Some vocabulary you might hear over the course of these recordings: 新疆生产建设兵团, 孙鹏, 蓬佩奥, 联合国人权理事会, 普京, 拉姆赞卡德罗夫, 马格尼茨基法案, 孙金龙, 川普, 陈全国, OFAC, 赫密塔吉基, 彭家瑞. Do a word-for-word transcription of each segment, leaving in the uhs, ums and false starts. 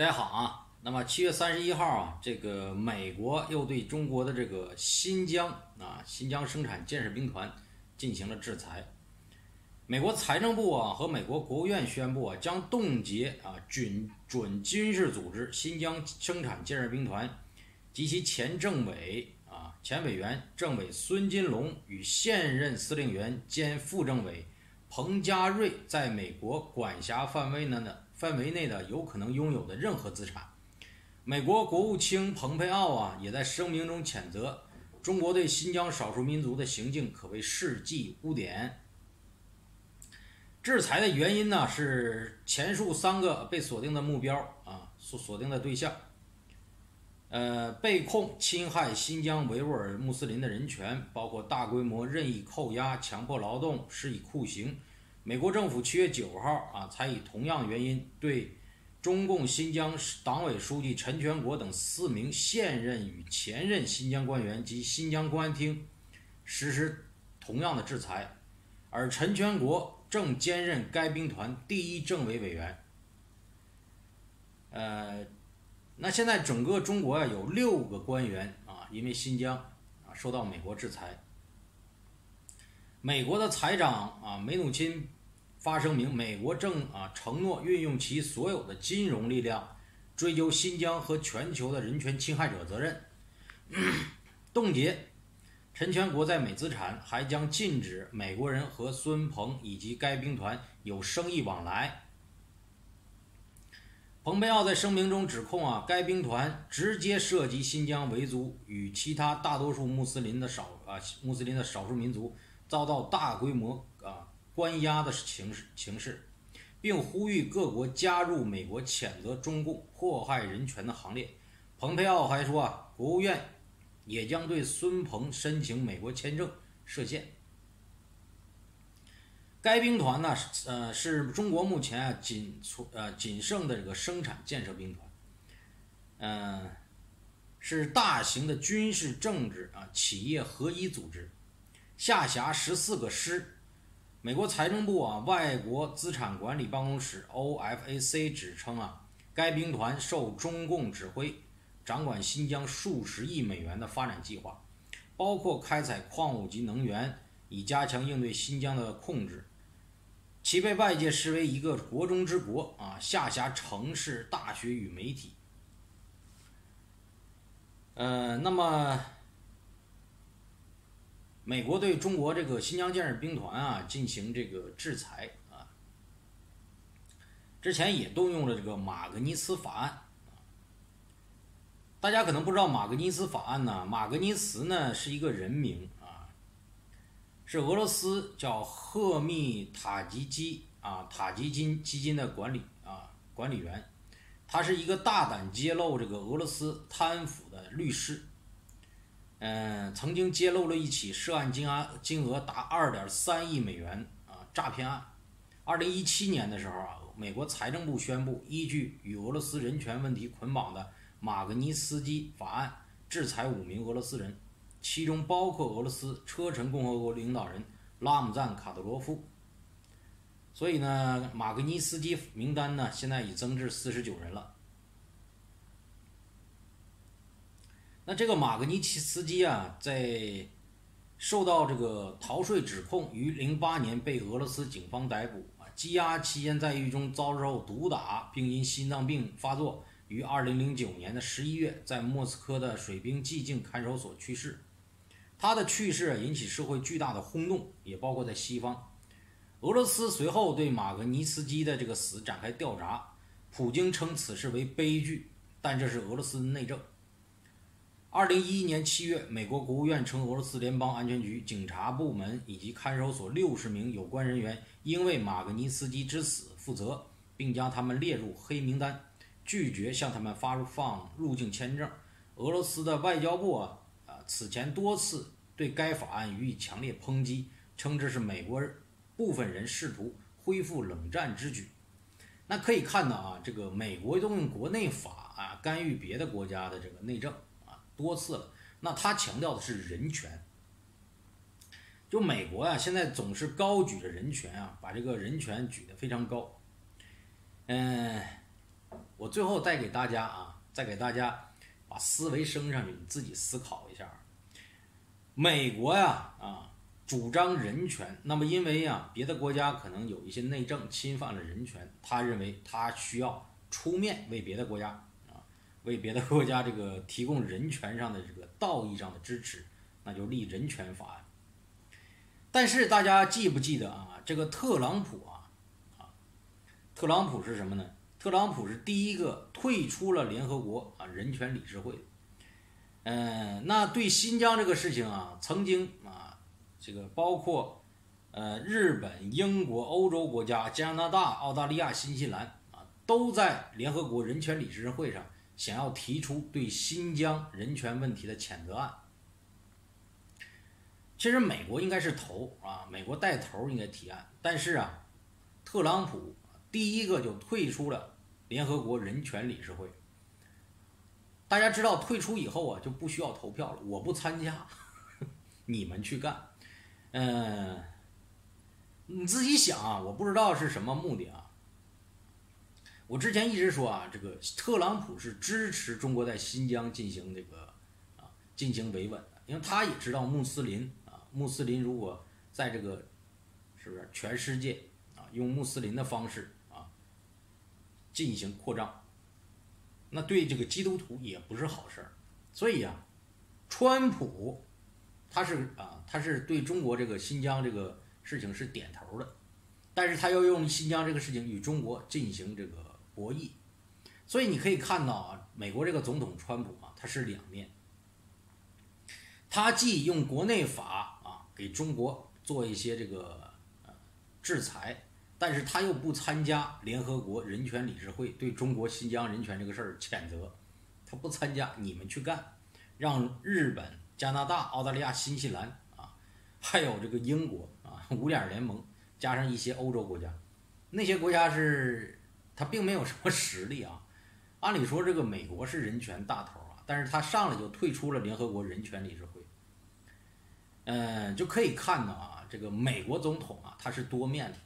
大家好啊，那么七月三十一号啊，这个美国又对中国的这个新疆啊新疆生产建设兵团进行了制裁。美国财政部啊和美国国务院宣布啊，将冻结啊准准军事组织新疆生产建设兵团及其前政委啊前委员政委孙金龙与现任司令员兼副政委彭家瑞在美国管辖范围呢的。范围内的有可能拥有的任何资产。美国国务卿蓬佩奥啊也在声明中谴责中国对新疆少数民族的行径可谓世纪污点。制裁的原因呢是前述三个被锁定的目标啊所锁定的对象，呃，被控侵害新疆维吾尔穆斯林的人权，包括大规模任意扣押、强迫劳动、施以酷刑。美国政府七月九号啊，才以同样原因对中共新疆党委书记陈全国等四名现任与前任新疆官员及新疆公安厅实施同样的制裁，而陈全国正兼任该兵团第一政委委员。呃，那现在整个中国啊，有六个官员啊，因为新疆啊受到美国制裁。美国的财长啊梅努钦发声明，美国正啊承诺运用其所有的金融力量，追究新疆和全球的人权侵害者责任，冻结陈全国在美资产，还将禁止美国人和孙鹏以及该兵团有生意往来。蓬佩奥在声明中指控啊该兵团直接涉及新疆维族与其他大多数穆斯林的少啊穆斯林的少数民族。遭到大规模啊关押的情势情势，并呼吁各国加入美国谴责中共迫害人权的行列。蓬佩奥还说啊，国务院也将对孙鹏申请美国签证设限。该兵团呢，呃，是中国目前啊仅存呃仅剩的这个生产建设兵团，嗯、呃，是大型的军事政治啊企业合一组织。下辖十四个师，美国财政部啊外国资产管理办公室 O F A C 指称啊，该兵团受中共指挥，掌管新疆数十亿美元的发展计划，包括开采矿物及能源，以加强应对新疆的控制。其被外界视为一个国中之国啊，下辖城市、大学与媒体。呃，那么。美国对中国这个新疆建设兵团啊进行这个制裁啊，之前也动用了这个马格尼茨法案。大家可能不知道马格尼茨法案呢，马格尼茨呢是一个人名啊，是俄罗斯叫赫密塔吉基啊塔吉金基金的管理啊管理员，他是一个大胆揭露这个俄罗斯贪腐的律师。嗯，曾经揭露了一起涉案金额金额达 二点三亿美元啊诈骗案。二零一七年的时候啊，美国财政部宣布依据与俄罗斯人权问题捆绑的马格尼斯基法案，制裁五名俄罗斯人，其中包括俄罗斯车臣共和国领导人拉姆赞卡德罗夫。所以呢，马格尼斯基名单呢现在已增至四十九人了。那这个马格尼奇斯基啊，在受到这个逃税指控，于零八年被俄罗斯警方逮捕啊，羁押期间在狱中遭受毒打，并因心脏病发作，于二零零九年的十一月在莫斯科的水兵寂静看守所去世。他的去世引起社会巨大的轰动，也包括在西方。俄罗斯随后对马格尼斯基的这个死展开调查，普京称此事为悲剧，但这是俄罗斯内政。二零一一年七月，美国国务院称俄罗斯联邦安全局、警察部门以及看守所六十名有关人员因为马格尼斯基之死负责，并将他们列入黑名单，拒绝向他们发放入境签证。俄罗斯的外交部啊此前多次对该法案予以强烈抨击，称之是美国部分人试图恢复冷战之举。那可以看到啊，这个美国动用国内法啊干预别的国家的这个内政。多次了，那他强调的是人权。就美国啊，现在总是高举着人权啊，把这个人权举得非常高。嗯，我最后再给大家啊，再给大家把思维升上去，你自己思考一下。美国呀啊，主张人权，那么因为呀别的国家可能有一些内政侵犯了人权，他认为他需要出面为别的国家啊，为别的国家这个提供人权上的这个道义上的支持，那就立人权法案。但是大家记不记得啊，这个特朗普啊啊，特朗普是什么呢？特朗普是第一个退出了联合国啊人权理事会。嗯，那对新疆这个事情啊，曾经啊，这个包括呃日本、英国、欧洲国家、加拿大、澳大利亚、新西兰啊，都在联合国人权理事会上想要提出对新疆人权问题的谴责案。其实美国应该是头啊，美国带头应该提案，但是啊，特朗普第一个就退出了联合国人权理事会。大家知道退出以后啊就不需要投票了，我不参加，你们去干。嗯、呃，你自己想啊，我不知道是什么目的啊。我之前一直说啊，这个特朗普是支持中国在新疆进行这个啊进行维稳的，因为他也知道穆斯林啊，穆斯林如果在这个是不是全世界啊用穆斯林的方式啊进行扩张。那对这个基督徒也不是好事儿，所以啊，川普他是啊，他是对中国这个新疆这个事情是点头的，但是他要用新疆这个事情与中国进行这个博弈，所以你可以看到啊，美国这个总统川普啊，他是两面，他既用国内法啊给中国做一些这个呃制裁。但是他又不参加联合国人权理事会对中国新疆人权这个事儿谴责，他不参加，你们去干，让日本、加拿大、澳大利亚、新西兰啊，还有这个英国啊，五眼联盟加上一些欧洲国家，那些国家是他并没有什么实力啊。按理说这个美国是人权大头啊，但是他上来就退出了联合国人权理事会。嗯，就可以看到啊，这个美国总统啊，他是多面的。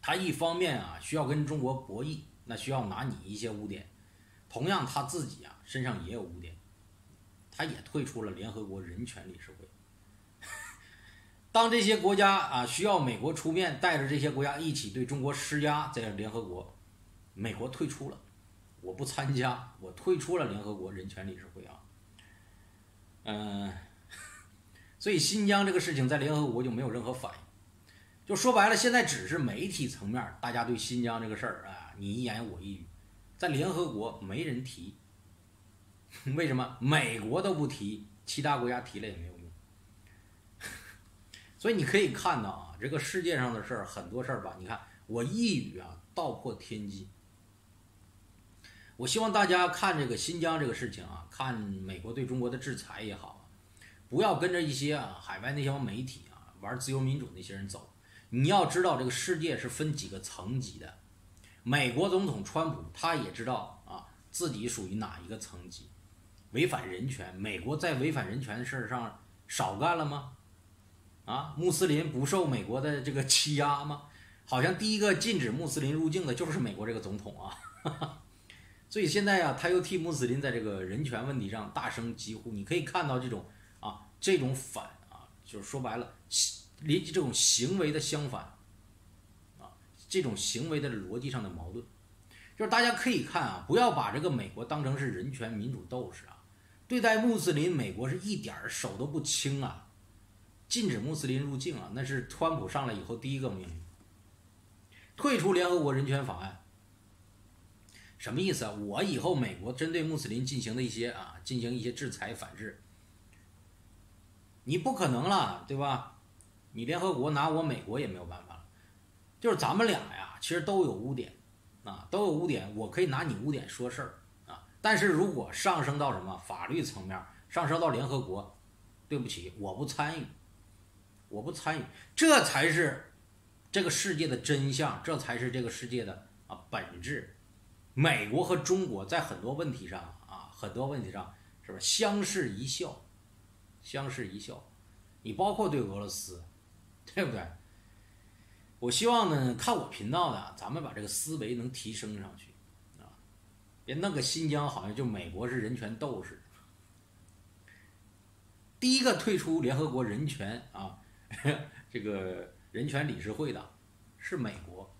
他一方面啊需要跟中国博弈，那需要拿你一些污点，同样他自己啊身上也有污点，他也退出了联合国人权理事会。当这些国家啊需要美国出面带着这些国家一起对中国施压，在联合国，美国退出了，我不参加，我退出了联合国人权理事会啊。嗯、呃，所以新疆这个事情在联合国就没有任何反应。就说白了，现在只是媒体层面大家对新疆这个事儿啊你一言我一语，在联合国没人提，为什么美国都不提，其他国家提了也没有用。所以你可以看到啊，这个世界上的事儿很多事儿吧，你看我一语啊道破天机。我希望大家看这个新疆这个事情啊，看美国对中国的制裁也好，不要跟着一些啊海外那些媒体啊玩自由民主那些人走。你要知道这个世界是分几个层级的，美国总统川普他也知道啊自己属于哪一个层级，违反人权，美国在违反人权的事上少干了吗？啊，穆斯林不受美国的这个欺压吗？好像第一个禁止穆斯林入境的就是美国这个总统啊，哈哈。所以现在啊他又替穆斯林在这个人权问题上大声疾呼，你可以看到这种啊这种反啊，就是说白了连这种行为的相反啊，这种行为的逻辑上的矛盾。就是大家可以看啊，不要把这个美国当成是人权民主斗士啊，对待穆斯林美国是一点手都不轻啊，禁止穆斯林入境啊，那是川普上来以后第一个命令，退出联合国人权法案什么意思啊？我以后美国针对穆斯林进行的一些啊进行一些制裁反制，你不可能了，对吧？你联合国拿我美国也没有办法了，就是咱们俩呀其实都有污点啊，都有污点，我可以拿你污点说事儿啊，但是如果上升到什么法律层面，上升到联合国，对不起，我不参与，我不参与，这才是这个世界的真相，这才是这个世界的啊本质。美国和中国在很多问题上啊，很多问题上是不是相视一笑，相视一笑，你包括对俄罗斯，对不对？我希望呢看我频道的咱们把这个思维能提升上去啊，那个新疆好像就美国是人权斗士，第一个退出联合国人权啊，这个人权理事会的是美国。